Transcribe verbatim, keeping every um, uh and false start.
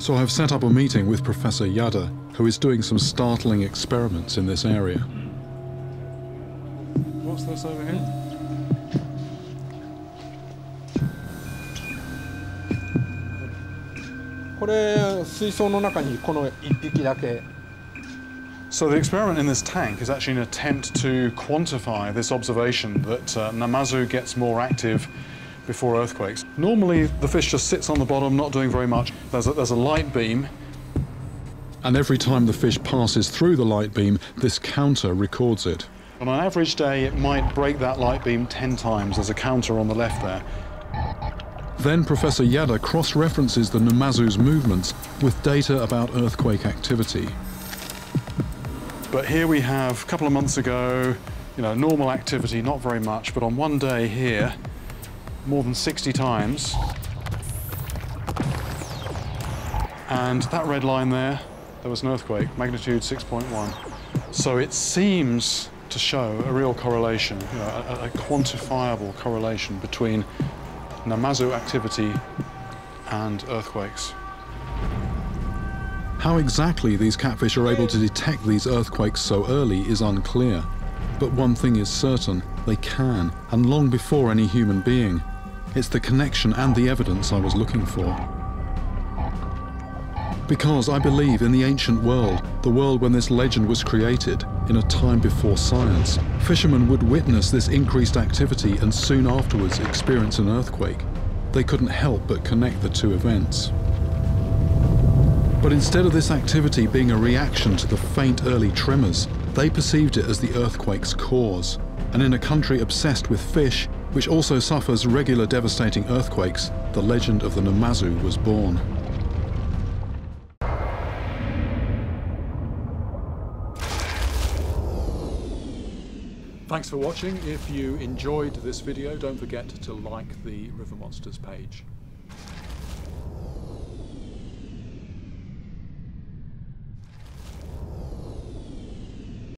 So I've set up a meeting with Professor Yada, who is doing some startling experiments in this area. What's this over here? So the experiment in this tank is actually an attempt to quantify this observation that uh, Namazu gets more active before earthquakes. Normally the fish just sits on the bottom, not doing very much. There's a, there's a light beam. And every time the fish passes through the light beam, this counter records it. On an average day, it might break that light beam ten times. There's a counter on the left there. Then Professor Yada cross-references the Namazu's movements with data about earthquake activity. But here we have, a couple of months ago, you know, normal activity, not very much, but on one day here, more than sixty times. And that red line there, there was an earthquake, magnitude six point one. So it seems to show a real correlation, you know, a, a quantifiable correlation between Namazu activity and earthquakes. How exactly these catfish are able to detect these earthquakes so early is unclear. But one thing is certain, they can, and long before any human being. It's the connection and the evidence I was looking for. Because I believe in the ancient world, the world when this legend was created, in a time before science, fishermen would witness this increased activity and soon afterwards experience an earthquake. They couldn't help but connect the two events. But instead of this activity being a reaction to the faint early tremors, they perceived it as the earthquake's cause. And in a country obsessed with fish, which also suffers regular devastating earthquakes, the legend of the Namazu was born. Thanks for watching. If you enjoyed this video, don't forget to like the River Monsters page.